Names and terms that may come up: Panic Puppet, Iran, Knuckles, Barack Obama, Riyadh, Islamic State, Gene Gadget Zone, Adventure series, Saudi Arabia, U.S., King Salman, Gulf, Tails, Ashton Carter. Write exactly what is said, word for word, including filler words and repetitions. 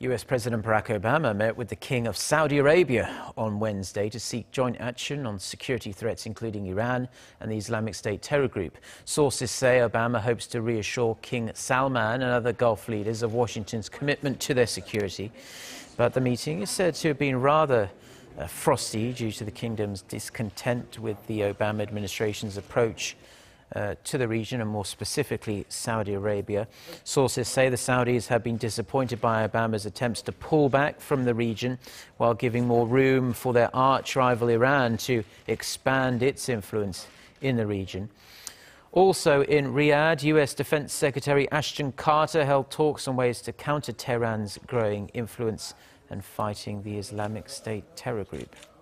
U S President Barack Obama met with the King of Saudi Arabia on Wednesday to seek joint action on security threats, including Iran and the Islamic State terror group. Sources say Obama hopes to reassure King Salman and other Gulf leaders of Washington's commitment to their security. But the meeting is said to have been rather uh, frosty due to the kingdom's discontent with the Obama administration's approach Uh, to the region, and more specifically Saudi Arabia. Sources say the Saudis have been disappointed by Obama's attempts to pull back from the region while giving more room for their arch-rival Iran to expand its influence in the region. Also in Riyadh, U S Defense Secretary Ashton Carter held talks on ways to counter Tehran's growing influence and fighting the Islamic State terror group.